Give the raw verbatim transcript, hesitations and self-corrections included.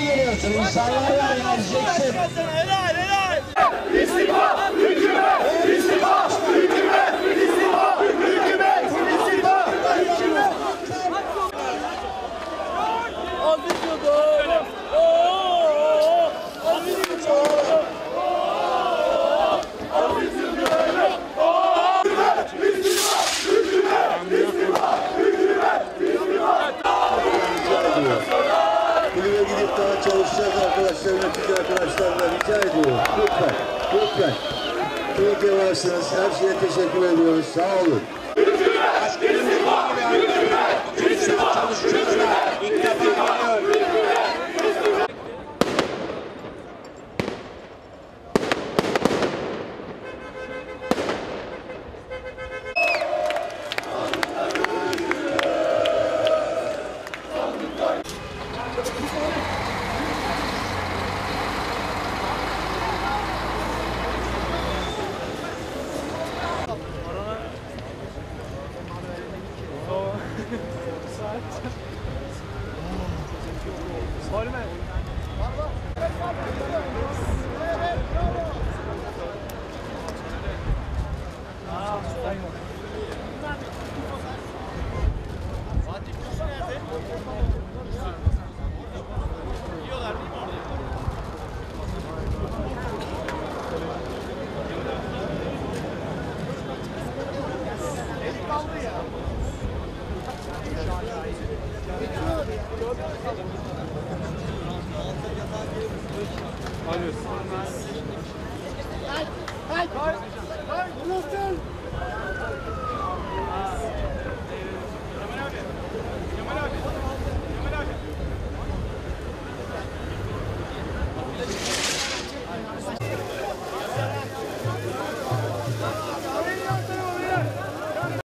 Niye geliyorsun? İnsanlar var ya, yiyeceksin. Helal helal. İstifa! Hükümet! İstifa! Hükümet! İstifa! Hükümet! İstifa! Hükümet! Kulübe gidip daha çalışacak arkadaşlar, yönetici arkadaşlarla rica ediyorum. Lütfen, lütfen. İyi ki varsınız. Her şeye teşekkür ediyoruz. Sağ olun. Olmaz. Alıyorsun. Hayır, hayır.